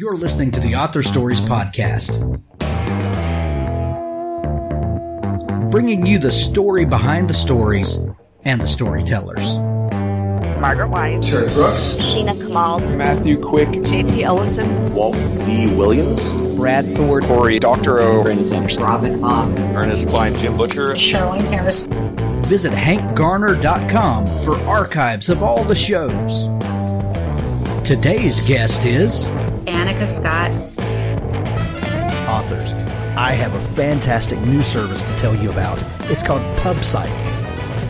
You're listening to the Author Stories Podcast, bringing you the story behind the stories and the storytellers. Margaret Weis, Terry Brooks, Sheena Kamal, Matthew Quick, JT Ellison, Walt D. Williams, Brad Thor, Cory Doctorow, Brandon Sanderson, Robin Hobb, Ernest Cline, Jim Butcher, Charlaine Harris. Visit hankgarner.com for archives of all the shows. Today's guest is Anika Scott. Authors, I have a fantastic new service to tell you about. It's called PubSite.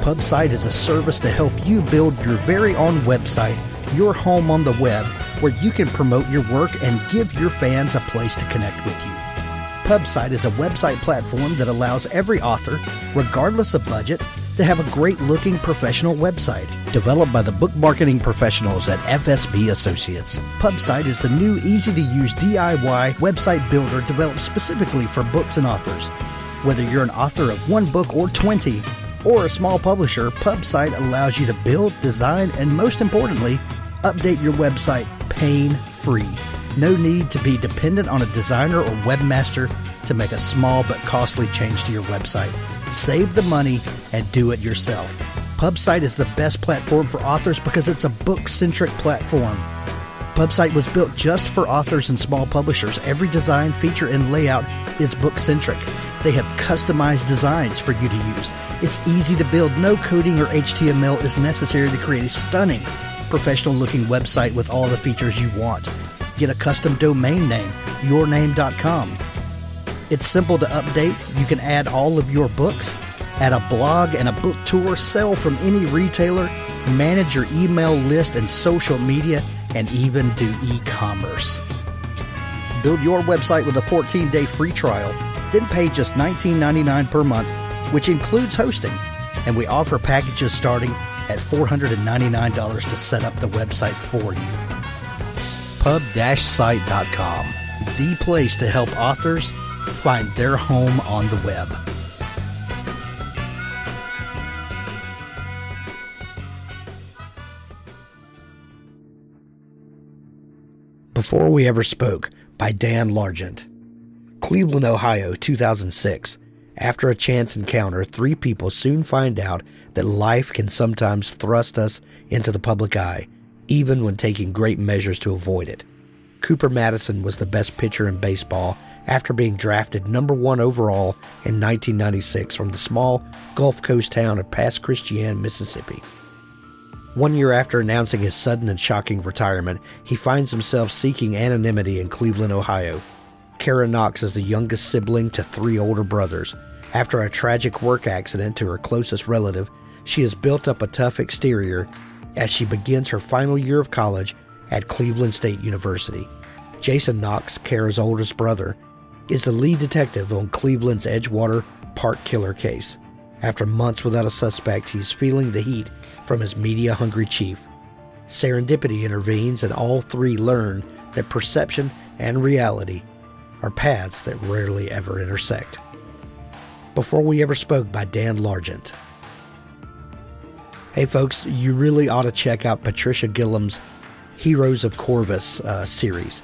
PubSite is a service to help you build your very own website, your home on the web, where you can promote your work and give your fans a place to connect with you. PubSite is a website platform that allows every author, regardless of budget, to have a great-looking professional website developed by the book marketing professionals at FSB Associates. PubSite is the new, easy-to-use DIY website builder developed specifically for books and authors. Whether you're an author of one book or 20, or a small publisher, PubSite allows you to build, design, and most importantly, update your website pain-free. No need to be dependent on a designer or webmaster to make a small but costly change to your website. Save the money and do it yourself. PubSite is the best platform for authors because it's a book-centric platform. PubSite was built just for authors and small publishers. Every design, feature, and layout is book-centric. They have customized designs for you to use. It's easy to build. No coding or HTML is necessary to create a stunning, professional-looking website with all the features you want. Get a custom domain name, yourname.com. It's simple to update. You can add all of your books, add a blog and a book tour, sell from any retailer, manage your email list and social media, and even do e-commerce. Build your website with a 14-day free trial. Then pay just $19.99 per month, which includes hosting. And we offer packages starting at $499 to set up the website for you. Pub-site.com, the place to help authors find their home on the web. Before We Ever Spoke by Dan Largent. Cleveland, Ohio, 2006. After a chance encounter, three people soon find out that life can sometimes thrust us into the public eye, even when taking great measures to avoid it. Cooper Madison was the best pitcher in baseball after being drafted number 1 overall in 1996 from the small Gulf Coast town of Pass Christian, Mississippi. 1 year after announcing his sudden and shocking retirement, he finds himself seeking anonymity in Cleveland, Ohio. Kara Knox is the youngest sibling to three older brothers. After a tragic work accident to her closest relative, she has built up a tough exterior as she begins her final year of college at Cleveland State University. Jason Knox, Kara's oldest brother, is the lead detective on Cleveland's Edgewater Park killer case. After months without a suspect, he's feeling the heat from his media-hungry chief. Serendipity intervenes, and all three learn that perception and reality are paths that rarely ever intersect. Before We Ever Spoke by Dan Largent. Hey folks, you really ought to check out Patricia Gillum's Heroes of Corvus series.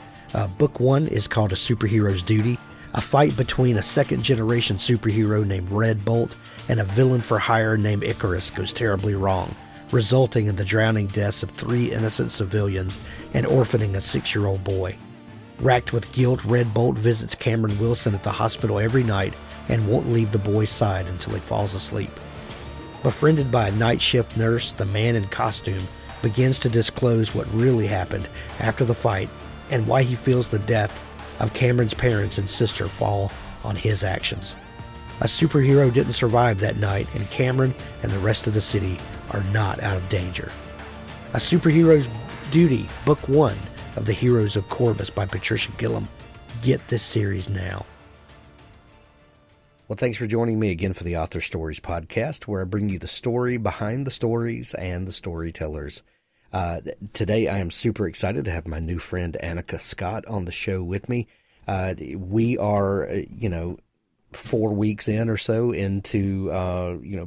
Book 1 is called A Superhero's Duty, a fight between a second-generation superhero named Red Bolt and a villain for hire named Icarus goes terribly wrong, resulting in the drowning deaths of three innocent civilians and orphaning a 6-year-old boy. Racked with guilt, Red Bolt visits Cameron Wilson at the hospital every night and won't leave the boy's side until he falls asleep. Befriended by a night shift nurse, the man in costume begins to disclose what really happened after the fight and why he feels the death of Cameron's parents and sister fall on his actions. A superhero didn't survive that night, and Cameron and the rest of the city are not out of danger. A Superhero's Duty, Book 1 of the Heroes of Corvus by Patricia Gillum. Get this series now. Well, thanks for joining me again for the Author Stories Podcast, where I bring you the story behind the stories and the storytellers. Today, I am super excited to have my new friend Anika Scott on the show with me. We are, 4 weeks in or so into,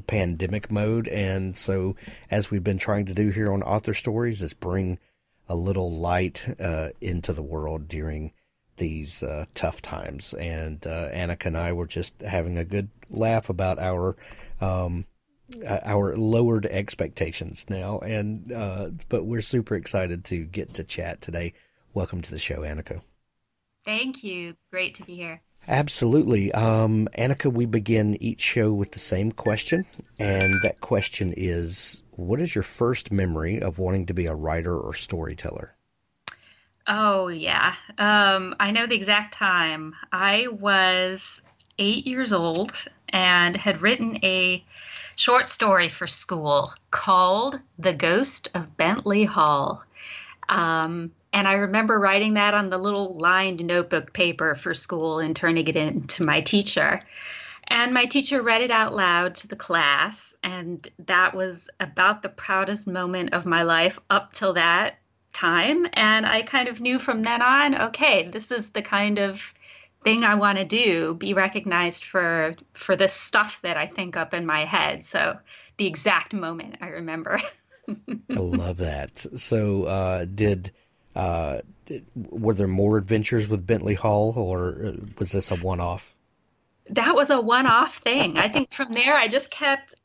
pandemic mode. And so as we've been trying to do here on Author Stories is bring a little light into the world during these tough times. And Anika and I were just having a good laugh about our lowered expectations now. And but we're super excited to get to chat today. Welcome to the show, Anika. Thank you. Great to be here. Absolutely. Anika, we begin each show with the same question. And that question is, what is your first memory of wanting to be a writer or storyteller? Oh, yeah. I know the exact time. I was 8 years old and had written a short story for school called The Ghost of Bentley Hall. And I remember writing that on the little lined notebook paper for school and turning it in to my teacher. And my teacher read it out loud to the class. And that was about the proudest moment of my life up till that time. And I kind of knew from then on, okay, this is the kind of thing I want to do, be recognized for the stuff that I think up in my head. So the exact moment I remember. I love that. So were there more adventures with Bentley Hall, or was this a one-off? That was a one-off thing. I think from there, I just kept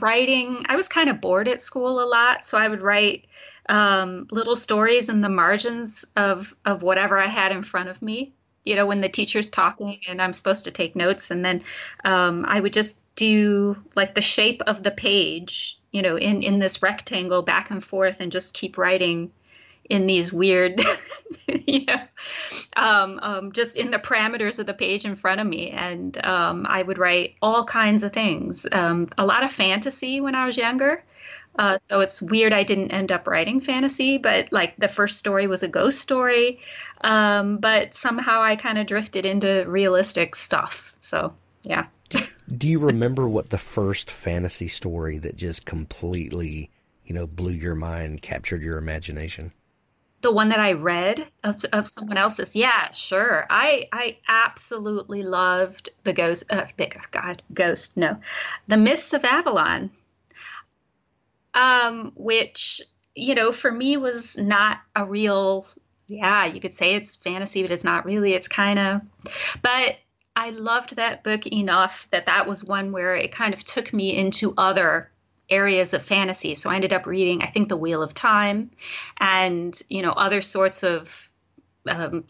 writing. I was kind of bored at school a lot, so I would write little stories in the margins of whatever I had in front of me. You know, when the teacher's talking and I'm supposed to take notes, and then I would just do like the shape of the page, you know, in this rectangle back and forth, and just keep writing in these weird, you know, just in the parameters of the page in front of me. And I would write all kinds of things, a lot of fantasy when I was younger. So it's weird I didn't end up writing fantasy, but like the first story was a ghost story. But somehow I kind of drifted into realistic stuff. So, yeah. Do you remember what the first fantasy story that just completely, you know, blew your mind, captured your imagination? The one that I read of someone else's? Yeah, sure. I absolutely loved the Ghost. The Mists of Avalon, which, you know, for me was not a real. Yeah, you could say it's fantasy, but it's not really. It's kind of, but. I loved that book enough that was one where it kind of took me into other areas of fantasy. So I ended up reading, I think, The Wheel of Time and, you know, other sorts of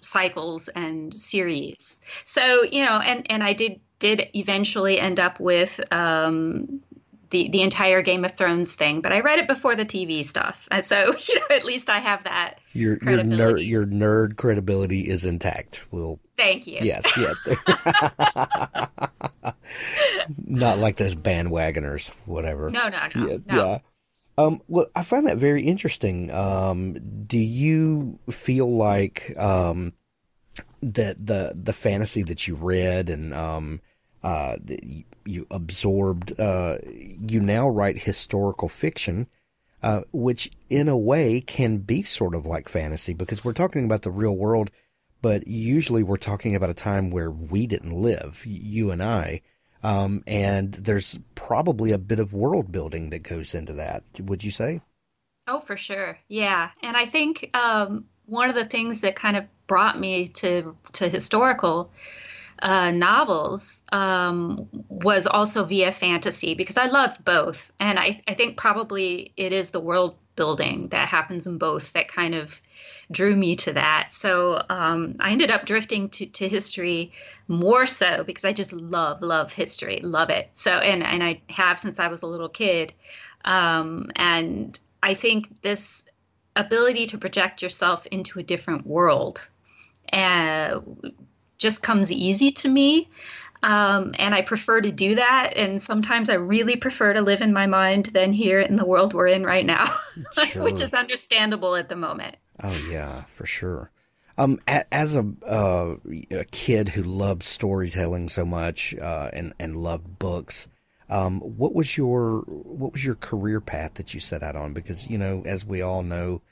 cycles and series. So, you know, and I did eventually end up with the entire Game of Thrones thing, but I read it before the TV stuff. And so, you know, at least I have that. Your nerd credibility is intact. Thank you. Yes. Not like those bandwagoners, whatever. No. Yeah. Well, I find that very interesting. Do you feel like that the fantasy that you read and you absorbed, you now write historical fiction, which in a way can be sort of like fantasy, because we're talking about the real world, but usually we're talking about a time where we didn't live, you and I, and there's probably a bit of world building that goes into that, would you say? Oh, for sure. Yeah. And I think one of the things that kind of brought me to historical novels was also via fantasy, because I loved both. And I think probably it is the world building that happens in both that kind of drew me to that. So I ended up drifting to history more so because I just love history, love it. So, and I have since I was a little kid. And I think this ability to project yourself into a different world just comes easy to me. And I prefer to do that. And sometimes I really prefer to live in my mind than here in the world we're in right now, sure. Which is understandable at the moment. Oh, yeah, for sure. As a kid who loved storytelling so much and loved books, what was your career path that you set out on? Because, you know, as we all know,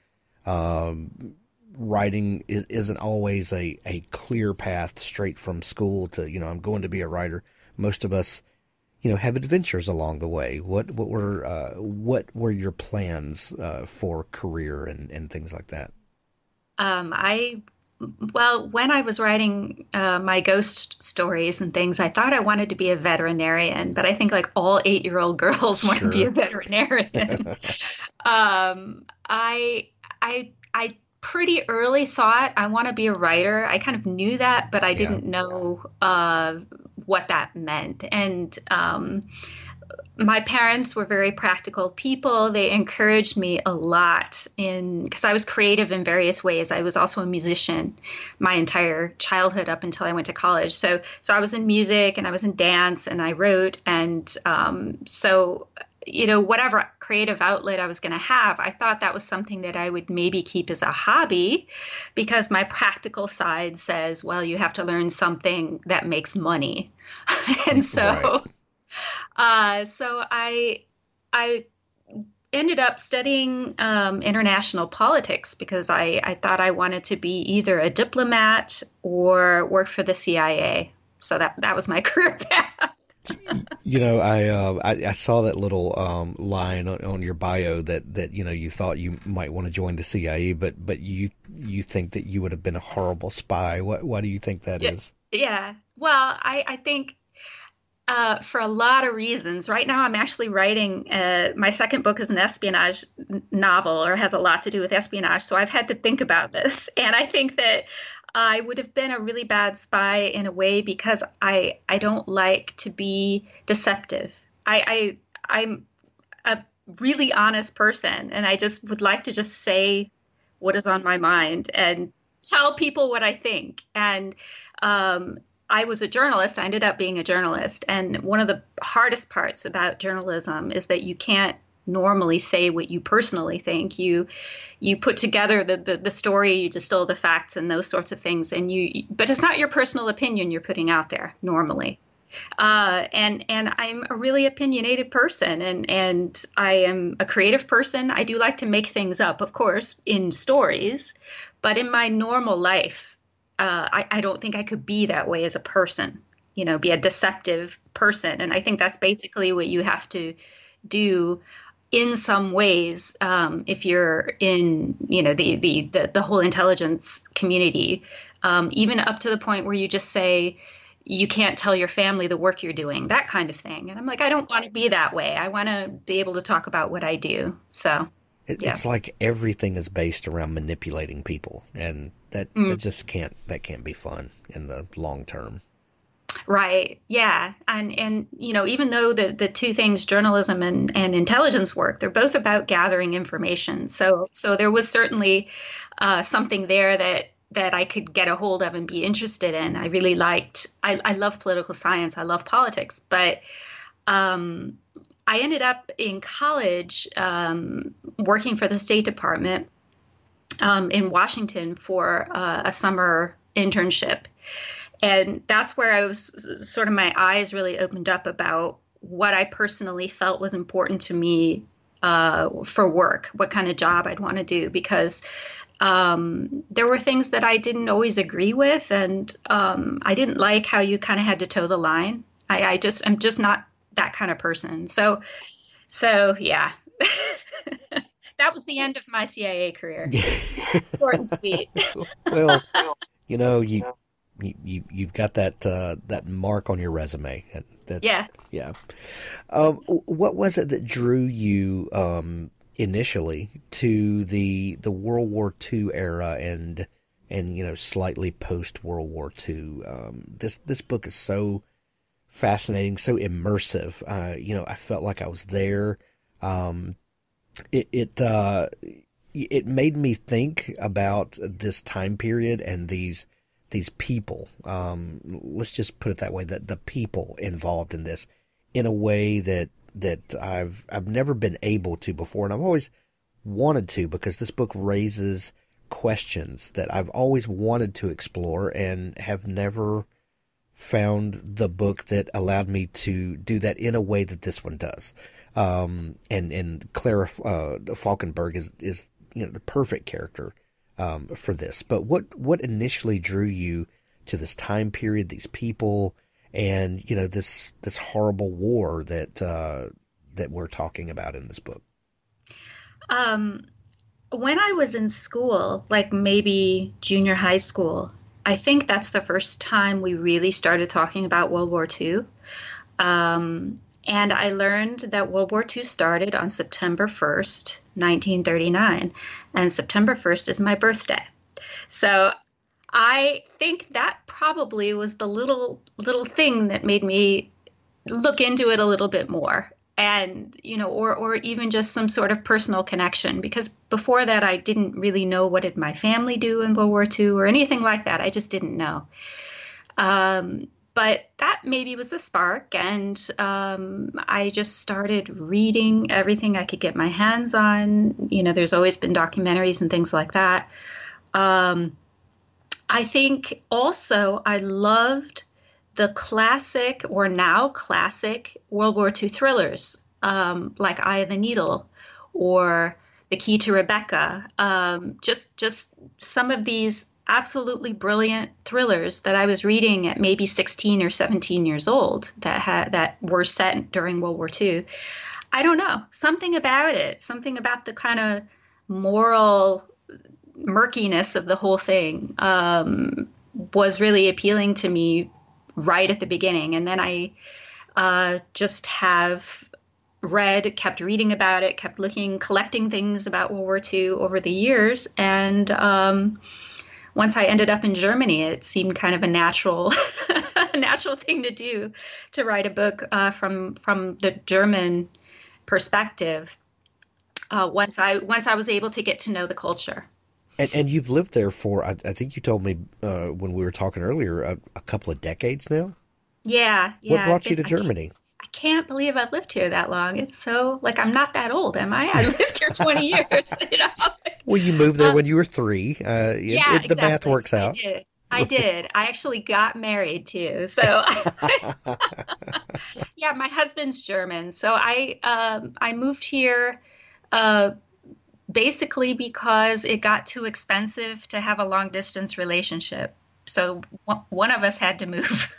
writing isn't always a clear path straight from school to, you know, I'm going to be a writer. Most of us, you know, have adventures along the way? What were your plans for career and things like that? When I was writing my ghost stories and things, I thought I wanted to be a veterinarian, but I think like all 8-year-old girls want to be a veterinarian. I pretty early thought I want to be a writer. I kind of knew that, but I didn't know what that meant. And my parents were very practical people. They encouraged me a lot because I was creative in various ways. I was also a musician my entire childhood up until I went to college. So I was in music and I was in dance and I wrote. And so, you know, whatever creative outlet I was going to have, I thought that was something that I would maybe keep as a hobby, because my practical side says, well, you have to learn something that makes money. And so... Right. So I ended up studying international politics, because I thought I wanted to be either a diplomat or work for the CIA. So that was my career path. You know, I saw that little line on your bio that you know, you thought you might want to join the CIA, but you think that you would have been a horrible spy. Why do you think that is? Yeah, well, I think. For a lot of reasons. Right now, I'm actually writing my second book is an espionage novel, or has a lot to do with espionage. So I've had to think about this. And I think that I would have been a really bad spy in a way, because I don't like to be deceptive. I'm a really honest person, and I just would like to just say what is on my mind and tell people what I think. And I was a journalist. I ended up being a journalist. And one of the hardest parts about journalism is that you can't normally say what you personally think. You put together the story, you distill the facts and those sorts of things. And but it's not your personal opinion you're putting out there normally. And I'm a really opinionated person, and I am a creative person. I do like to make things up, of course, in stories, but in my normal life, I don't think I could be that way as a person, you know, be a deceptive person. And I think that's basically what you have to do in some ways if you're in, you know, the whole intelligence community, even up to the point where you just say you can't tell your family the work you're doing, that kind of thing. And I'm like, I don't want to be that way. I want to be able to talk about what I do. So it's like everything is based around manipulating people, and that just can't be fun in the long term. Right. Yeah. And you know, even though the two things, journalism and intelligence work, they're both about gathering information. So there was certainly something there that I could get a hold of and be interested in. I really liked, I love political science. I love politics, but, I ended up in college working for the State Department in Washington for a summer internship. And that's where I was sort of my eyes really opened up about what I personally felt was important to me for work, what kind of job I'd want to do, because there were things that I didn't always agree with. And I didn't like how you kind of had to toe the line. I'm just not that kind of person. So yeah, that was the end of my CIA career. Short and sweet. Well, you know, you've got that mark on your resume. That's, yeah. What was it that drew you initially to the World War II era and you know, slightly post World War II? This book is so fascinating, so immersive. You know, I felt like I was there. It made me think about this time period and these people. Let's just put it that way: that the people involved in this, in a way that I've never been able to before, and I've always wanted to, because this book raises questions that I've always wanted to explore and have never found the book that allowed me to do that in a way that this one does. And Clara Falkenberg is you know, the perfect character for this. But what initially drew you to this time period, these people, and, you know, this horrible war that that we're talking about in this book. When I was in school, like maybe junior high school, I think that's the first time we really started talking about World War II. And I learned that World War II started on September 1st, 1939, and September 1st is my birthday. So I think that probably was the little thing that made me look into it a little bit more, and, you know, or even just some sort of personal connection, because before that I didn't really know what did my family do in World War II or anything like that. I just didn't know. But that maybe was the spark, and I just started reading everything I could get my hands on. You know, there's always been documentaries and things like that. I think also I loved the classic, or now classic, World War II thrillers, like Eye of the Needle or The Key to Rebecca, just some of these absolutely brilliant thrillers that I was reading at maybe 16 or 17 years old that were set during World War II. I don't know, something about it, something about the kind of moral murkiness of the whole thing was really appealing to me right at the beginning. And then I just have kept reading about it, kept collecting things about World War II over the years. And once I ended up in Germany, it seemed kind of a natural natural thing to do, to write a book from the German perspective, once I was able to get to know the culture. And you've lived there for, I think you told me when we were talking earlier, a couple of decades now? Yeah. What brought you to Germany? I can't believe I've lived here that long. It's so, like, I'm not that old, am I? I lived here 20 years, you know? Well, you moved there when you were 3. Yeah, exactly. The math works out. I did. I actually got married, too. So, yeah, my husband's German. So I moved here basically because it got too expensive to have a long distance relationship. So one of us had to move.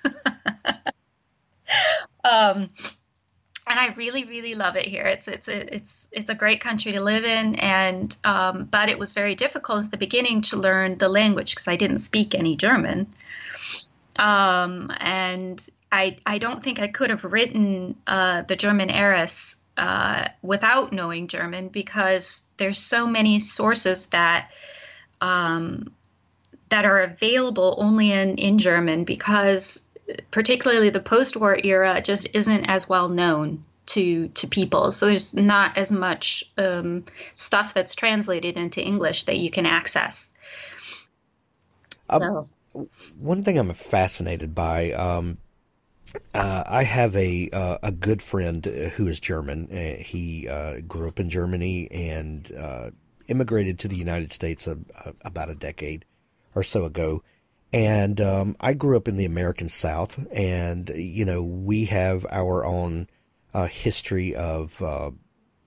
And I really, really love it here. It's a great country to live in. And, but it was very difficult at the beginning to learn the language, because I didn't speak any German. And I don't think I could have written, The German Heiress, without knowing German, because there's so many sources that that are available only in German, because particularly the post-war era just isn't as well known to people. So there's not as much stuff that's translated into English that you can access. So. One thing I'm fascinated by, I have a good friend who is German. He grew up in Germany and immigrated to the United States about a decade or so ago. And I grew up in the American South, and, you know, we have our own history of,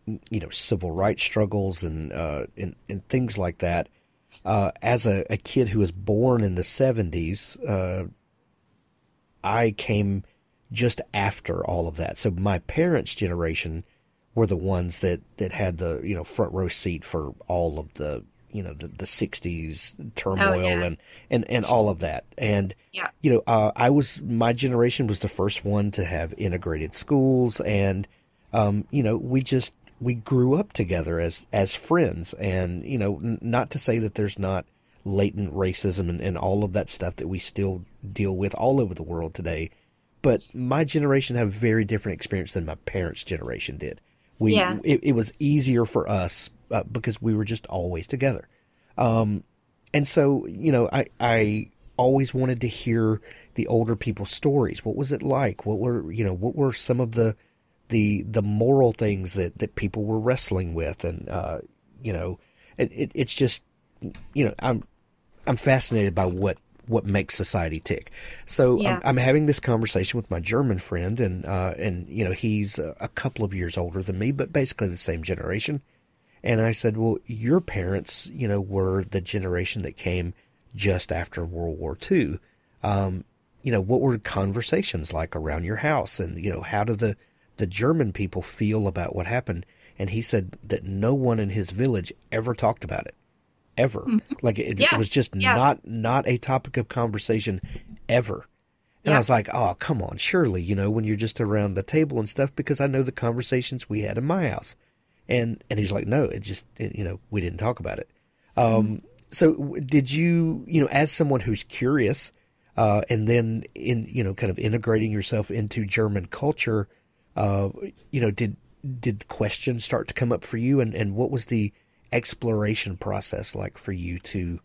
you know, civil rights struggles and things like that. As a kid who was born in the 70s, I came just after all of that. So my parents' generation were the ones that had the, you know, front row seat for all of the, you know, the 60s turmoil. Oh, yeah. and all of that. And, yeah. You know, my generation was the first one to have integrated schools. And, you know, we grew up together as friends. And, you know, not to say that there's not latent racism and all of that stuff that we still deal with all over the world today. But my generation had a very different experience than my parents' generation did. It was easier for us because we were just always together. And so, you know, I always wanted to hear the older people's stories. What was it like? What were some of the moral things that people were wrestling with? And, you know, it's just, you know, I'm fascinated by what makes society tick. So yeah. I'm having this conversation with my German friend, and you know, he's a couple of years older than me, but basically the same generation. And I said, well, your parents, you know, were the generation that came just after World War II. you know, what were conversations like around your house? And, you know, how do the German people feel about what happened? And he said that no one in his village ever talked about it, ever. Mm-hmm. Like it was just not a topic of conversation ever. And I was like, oh, come on, surely, you know, when you're just around the table and stuff, because I know the conversations we had in my house. And he's like, no, we didn't talk about it. So did you, you know, as someone who's curious, and then in, you know, kind of integrating yourself into German culture, you know, did questions start to come up for you? And what was the exploration process like for you to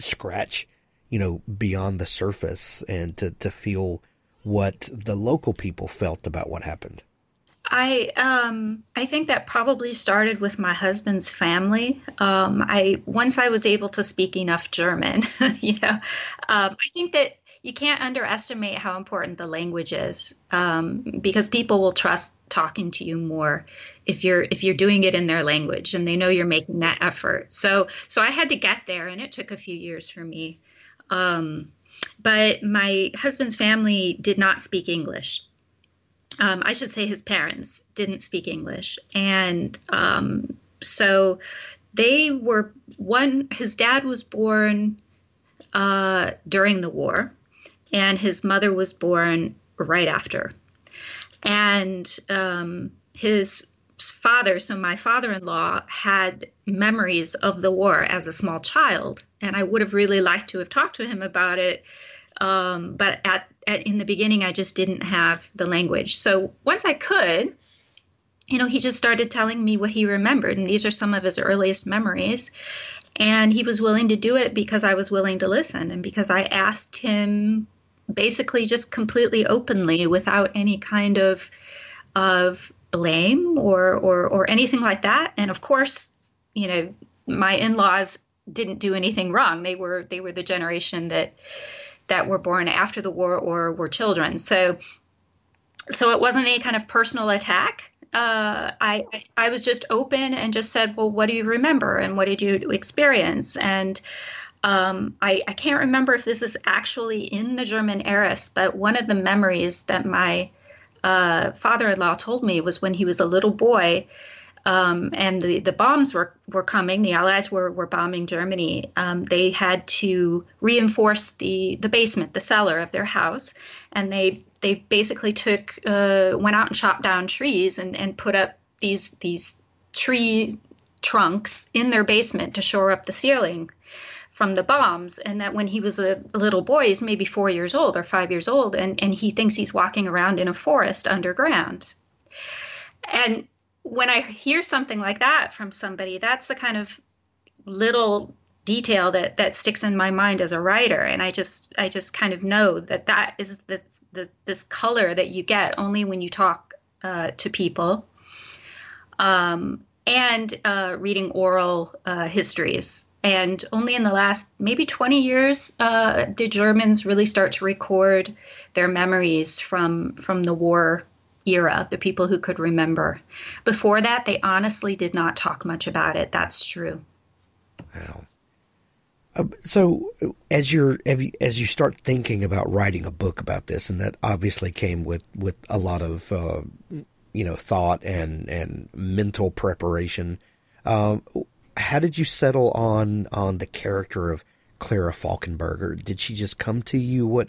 scratch, you know, beyond the surface and to feel what the local people felt about what happened? I think that probably started with my husband's family. Once I was able to speak enough German, you know, I think that you can't underestimate how important the language is, because people will trust talking to you more if you're doing it in their language and they know you're making that effort. So I had to get there, and it took a few years for me. But my husband's family did not speak English. I should say his parents didn't speak English. And so they were his dad was born during the war, and his mother was born right after. And his father, so my father-in-law, had memories of the war as a small child. And I would have really liked to have talked to him about it. But in the beginning, I just didn't have the language. So once I could, you know, he just started telling me what he remembered. And these are some of his earliest memories. And he was willing to do it because I was willing to listen. And because I asked him basically just completely openly without any kind of blame or anything like that. And of course, you know, my in-laws didn't do anything wrong. They were the generation that were born after the war or were children. So it wasn't any kind of personal attack. I was just open and just said, well, what do you remember? And what did you experience? And I can't remember if this is actually in The German Heiress, but one of the memories that my father-in-law told me was when he was a little boy, and the bombs were coming. The Allies were bombing Germany. They had to reinforce the basement, the cellar of their house, and they basically went out and chopped down trees and put up these tree trunks in their basement to shore up the ceiling from the bombs. And that when he was a little boy, he's maybe 4 years old or 5 years old, and he thinks he's walking around in a forest underground. And when I hear something like that from somebody, that's the kind of little detail that sticks in my mind as a writer. And I just kind of know that is this color that you get only when you talk to people, and reading oral histories. And only in the last maybe 20 years did Germans really start to record their memories from the war era, the people who could remember. Before that, they honestly did not talk much about it. That's true. Wow. So as you start thinking about writing a book about this, and that obviously came with a lot of, you know, thought and mental preparation, how did you settle on the character of Clara Falkenberg? Or did she just come to you?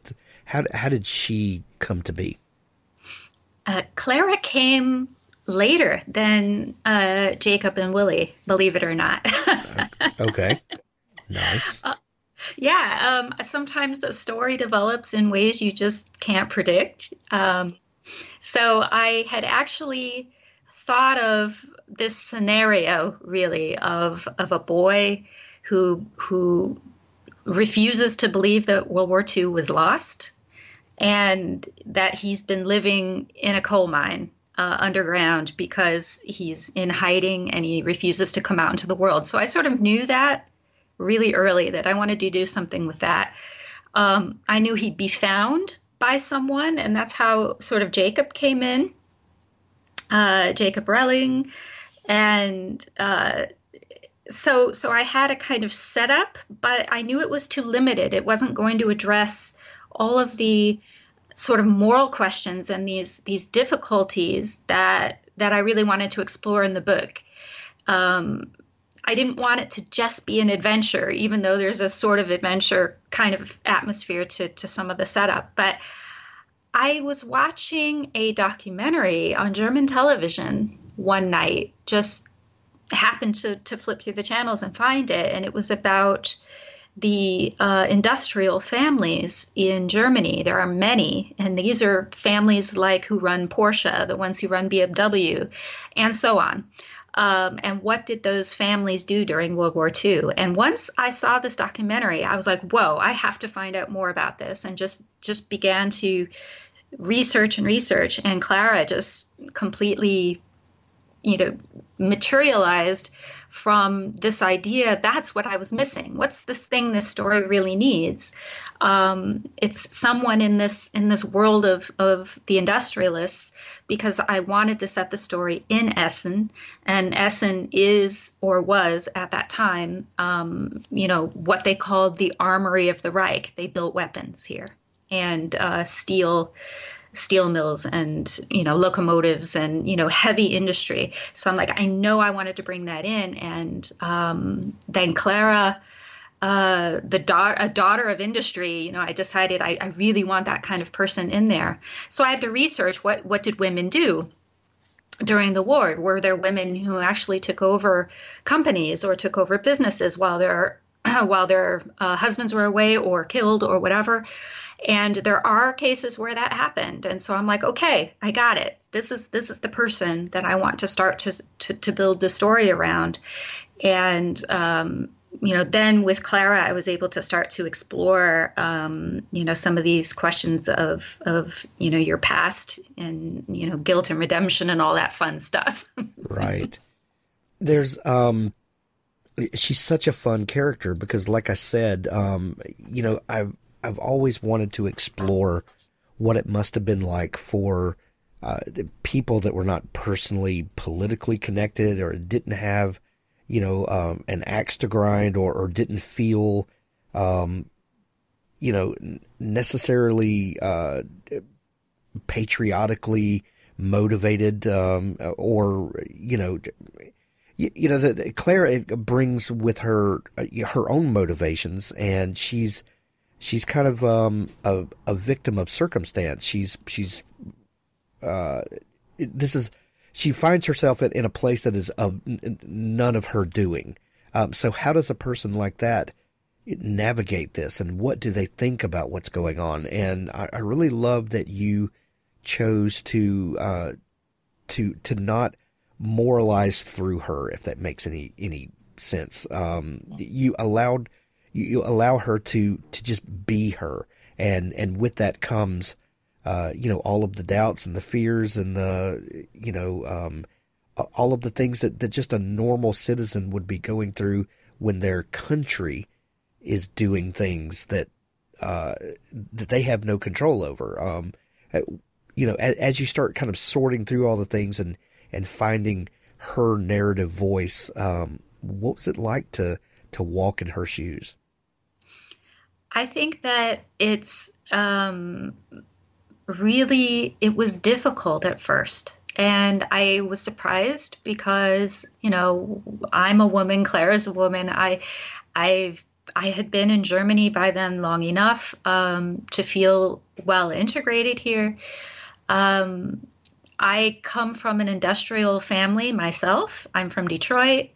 How did she come to be? Clara came later than Jacob and Willie, believe it or not. Okay. Nice. Sometimes a story develops in ways you just can't predict. So I had actually thought of this scenario, really, of a boy who refuses to believe that World War II was lost, and that he's been living in a coal mine underground because he's in hiding and he refuses to come out into the world. So I sort of knew that really early, that I wanted to do something with that. I knew he'd be found by someone, and that's how sort of Jacob came in, Jacob Relling. And so I had a kind of setup, but I knew it was too limited. It wasn't going to address all of the sort of moral questions and these difficulties that I really wanted to explore in the book. I didn't want it to just be an adventure, even though there's a sort of adventure kind of atmosphere to some of the setup. But I was watching a documentary on German television one night, just happened to flip through the channels and find it. And it was about the industrial families in Germany. There are many, and these are families like who run Porsche, the ones who run BMW, and so on. And what did those families do during World War II? And once I saw this documentary, I was like, whoa, I have to find out more about this, and just began to research. And Clara just completely, materialized from this idea. That's what I was missing. What's this thing this story really needs? It's someone in this world of the industrialists, because I wanted to set the story in Essen, and Essen is, or was at that time, what they called the armory of the Reich. They built weapons here and steel mills and, locomotives and, heavy industry. So I'm like, I know I wanted to bring that in. And then Clara, a daughter of industry, I decided I really want that kind of person in there. So I had to research what did women do during the war? Were there women who actually took over companies or took over businesses while their husbands were away or killed or whatever? And there are cases where that happened. And so I'm like, okay, I got it. This is the person that I want to start to build the story around. And, then with Clara, I was able to start to explore, some of these questions of your past and, guilt and redemption and all that fun stuff. Right. She's such a fun character because, like I said, I've always wanted to explore what it must have been like for people that were not personally politically connected or didn't have, an axe to grind or didn't feel, necessarily patriotically motivated that Clara brings with her her own motivations, and she's kind of a victim of circumstance. She finds herself in a place that is of none of her doing. So how does a person like that navigate this, and what do they think about what's going on? And I really love that you chose to not moralize through her, if that makes any sense. You allow her to just be her, and with that comes, all of the doubts and the fears and the, all of the things that just a normal citizen would be going through when their country is doing things that they have no control over. As you start kind of sorting through all the things and finding her narrative voice, what was it like to walk in her shoes? I think that it's it was difficult at first. And I was surprised because, I'm a woman, Clara's a woman. I had been in Germany by then long enough to feel well integrated here. I come from an industrial family myself. I'm from Detroit.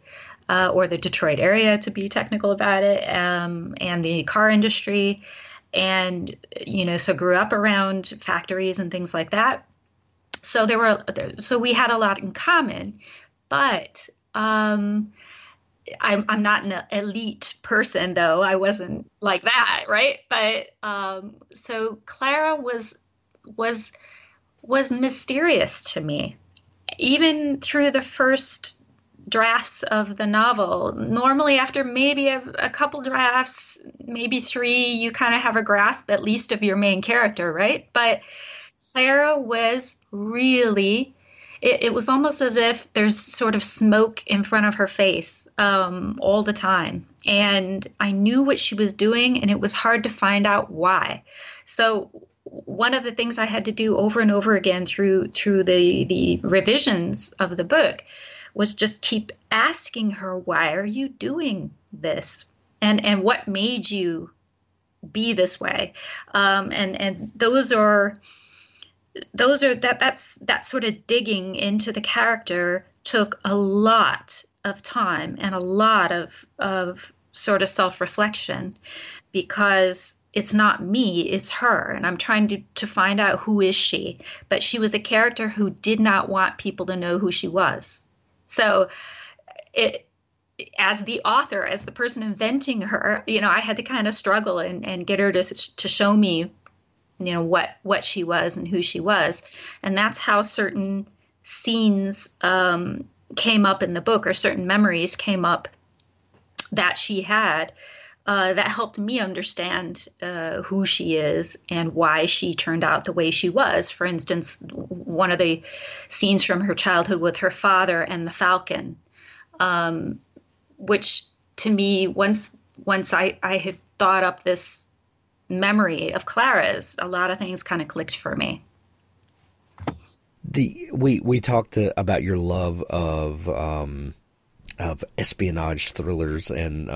Or the Detroit area, to be technical about it, and the car industry. And, so grew up around factories and things like that. So we had a lot in common, but I'm not an elite person, though. I wasn't like that, right? But so Clara was mysterious to me, even through the first drafts of the novel. Normally after maybe a couple drafts, maybe three, you kind of have a grasp at least of your main character, right? But Clara was really it was almost as if there's sort of smoke in front of her face all the time. And I knew what she was doing, and it was hard to find out why. So one of the things I had to do over and over again through the revisions of the book was just keep asking her, why are you doing this? And what made you be this way? And that sort of digging into the character took a lot of time and a lot of sort of self-reflection, because it's not me, it's her. And I'm trying to find out, who is she? But she was a character who did not want people to know who she was. So as the author, as the person inventing her, you know, I had to kind of struggle and get her to show me, you know, what she was and who she was. And that's how certain scenes came up in the book, or certain memories came up that she had that helped me understand who she is and why she turned out the way she was. For instance, one of the scenes from her childhood with her father and the Falcon, which to me, once I had thought up this memory of Clara's, a lot of things kind of clicked for me. We talked about your love of espionage thrillers, and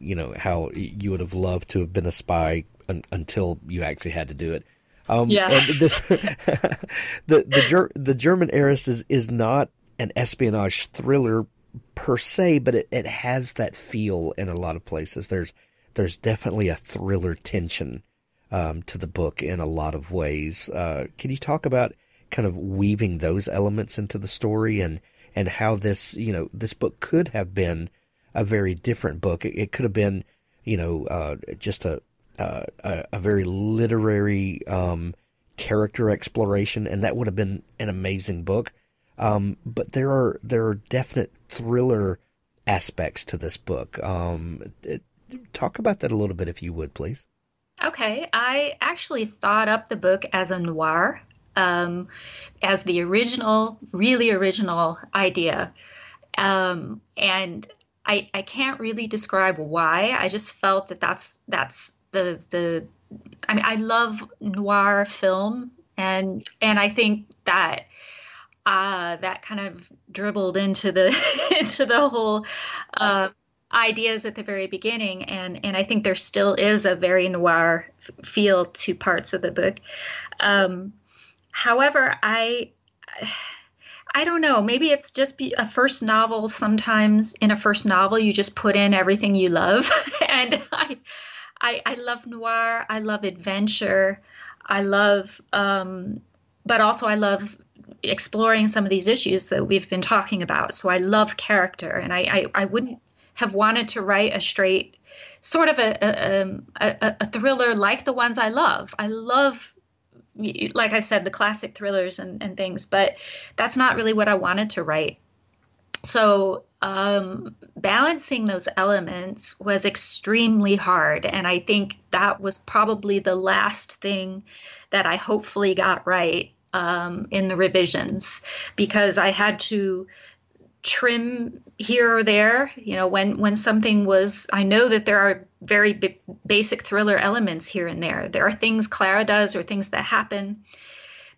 you know, how you would have loved to have been a spy until you actually had to do it. And this the German Heiress is not an espionage thriller per se, but it has that feel in a lot of places. There's definitely a thriller tension to the book in a lot of ways. Can you talk about kind of weaving those elements into the story, and how this, you know, this book could have been a very different book. It could have been, you know, just a very literary character exploration, and that would have been an amazing book. But there are definite thriller aspects to this book. Talk about that a little bit, if you would, please. Okay. I actually thought up the book as a noir, as the really original idea. And I can't really describe why. I just felt that's the I mean, I love noir film, and I think that that kind of dribbled into the into the whole ideas at the very beginning, and I think there still is a very noir feel to parts of the book. However, I don't know, maybe it's just a first novel. Sometimes in a first novel, you just put in everything you love. And I love noir, I love adventure, I love, but also I love exploring some of these issues that we've been talking about. So I love character, and I wouldn't have wanted to write a straight sort of a thriller like the ones I love. I love, like I said, the classic thrillers and things, but that's not really what I wanted to write. So balancing those elements was extremely hard. And I think that was probably the last thing that I hopefully got right in the revisions, because I had to trim here or there, you know, when something was, I know that there are very basic thriller elements here and there. There are things Clara does or things that happen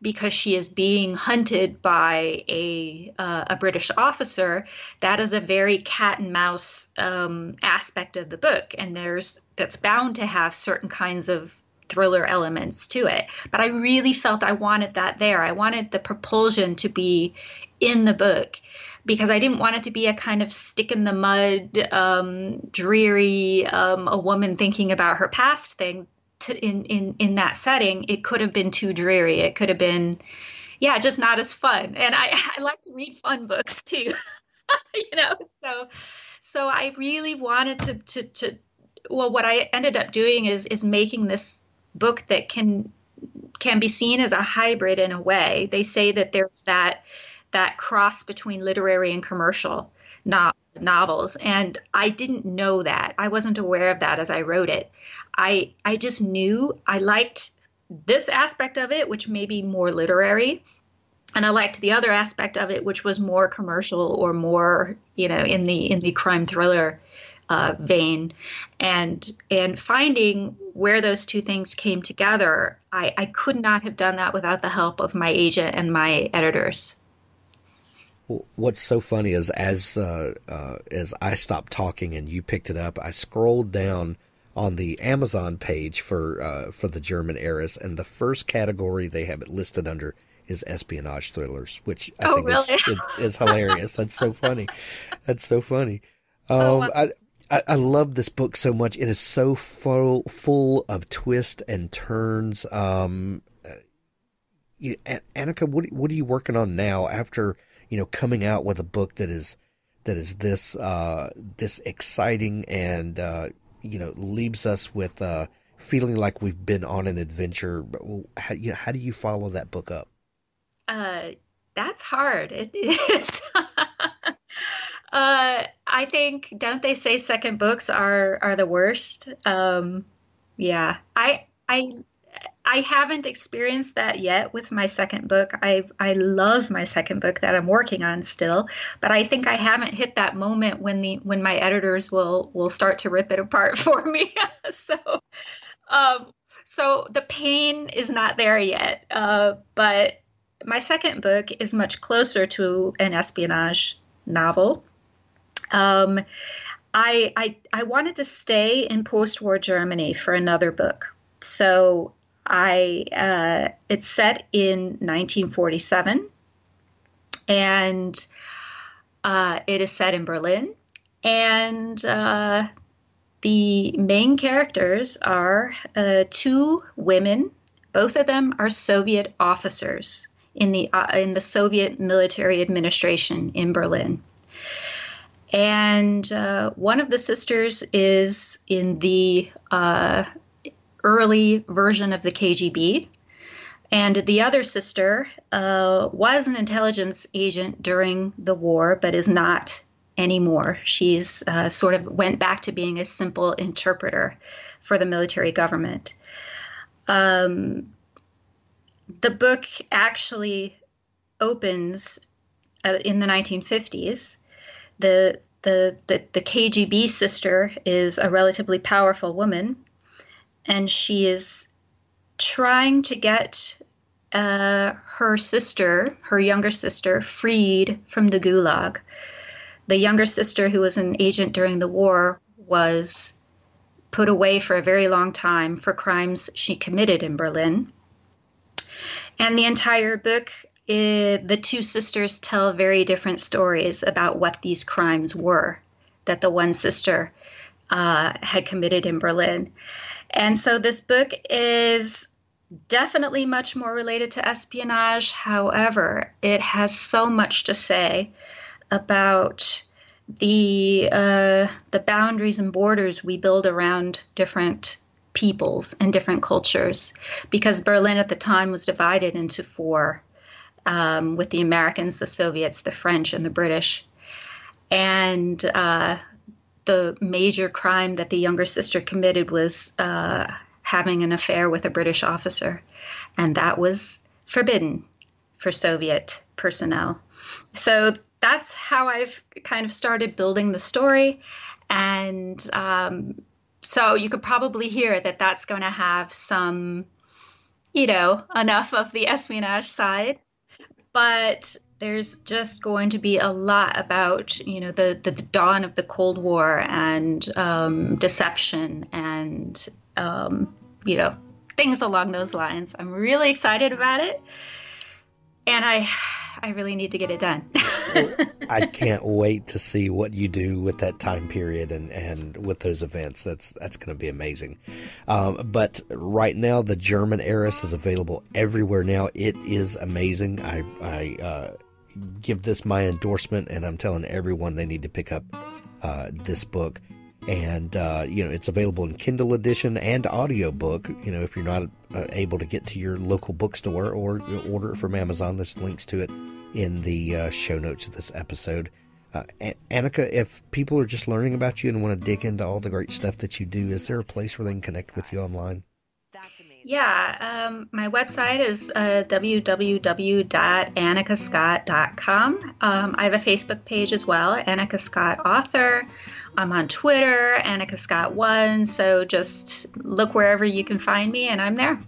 because she is being hunted by a British officer. That is a very cat and mouse aspect of the book, and that's bound to have certain kinds of thriller elements to it. But I really felt I wanted that there. I wanted the propulsion to be in the book, because I didn't want it to be a kind of stick in the mud, dreary, a woman thinking about her past thing in that setting. It could have been too dreary. It could have been, yeah, just not as fun. And I like to read fun books too, you know? So I really wanted well, what I ended up doing is making this book that can be seen as a hybrid in a way. They say that there's that cross between literary and commercial novels. And I didn't know that. I wasn't aware of that as I wrote it. I just knew I liked this aspect of it, which may be more literary. And I liked the other aspect of it, which was more commercial or more, you know, in the crime thriller vein, and finding where those two things came together. I could not have done that without the help of my agent and my editors. What's so funny is as I stopped talking and you picked it up, I scrolled down on the Amazon page for The German Heiress, and the first category they have it listed under is espionage thrillers, which I think really? is hilarious. That's so funny. That's so funny. I love this book so much. It is so full of twists and turns. Anika, what are you working on now after, you know, coming out with a book that is this this exciting and you know, leaves us with feeling like we've been on an adventure? But how do you follow that book up? That's hard. It is. I think, don't they say second books are the worst? Yeah, I haven't experienced that yet with my second book. I love my second book that I'm working on still, but I think I haven't hit that moment when my editors will start to rip it apart for me. So the pain is not there yet. But my second book is much closer to an espionage novel. I wanted to stay in post-war Germany for another book. So it's set in 1947, and it is set in Berlin, and the main characters are two women. Both of them are Soviet officers in the Soviet military administration in Berlin. And one of the sisters is in the early version of the KGB, and the other sister was an intelligence agent during the war, but is not anymore. She's sort of went back to being a simple interpreter for the military government. The book actually opens in the 1950s. The KGB sister is a relatively powerful woman, and she is trying to get her younger sister, freed from the Gulag. The younger sister, who was an agent during the war, was put away for a very long time for crimes she committed in Berlin. And the entire book, the two sisters tell very different stories about what these crimes were that the one sister had committed in Berlin. And so this book is definitely much more related to espionage. However, it has so much to say about the boundaries and borders we build around different peoples and different cultures, because Berlin at the time was divided into four, with the Americans, the Soviets, the French, and the British. And the major crime that the younger sister committed was having an affair with a British officer, and that was forbidden for Soviet personnel. So that's how I've kind of started building the story, and so you could probably hear that that's going to have some, you know, enough of the espionage side, but there's just going to be a lot about, you know, the dawn of the Cold War and deception and, you know, things along those lines. I'm really excited about it, and I really need to get it done. I can't wait to see what you do with that time period and with those events. That's going to be amazing. But right now, The German Heiress is available everywhere now. It is amazing. I give this my endorsement, and I'm telling everyone they need to pick up this book. And, you know, it's available in Kindle edition and audiobook. You know, if you're not able to get to your local bookstore or order it from Amazon, there's links to it in the show notes of this episode. Anika, if people are just learning about you and want to dig into all the great stuff that you do, is there a place where they can connect with you online? Yeah, my website is www.anikascott.com. I have a Facebook page as well, Anika Scott Author. I'm on Twitter, Anika Scott 1, so just look wherever you can find me, and I'm there.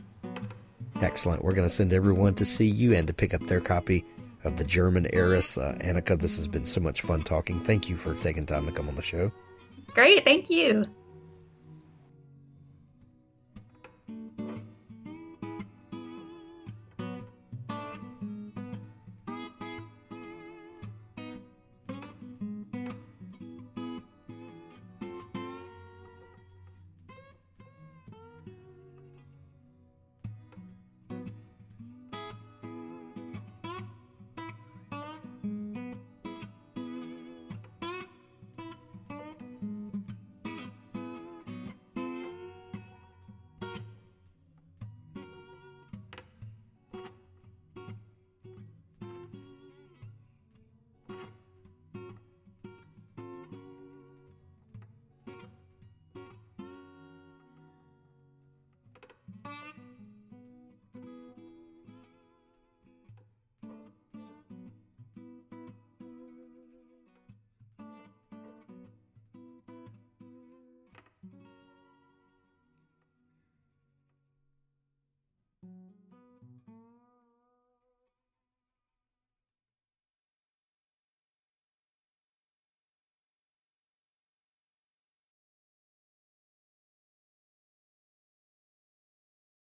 Excellent. We're going to send everyone to see you and to pick up their copy of The German Heiress. Anika, this has been so much fun talking. Thank you for taking time to come on the show. Great. Thank you.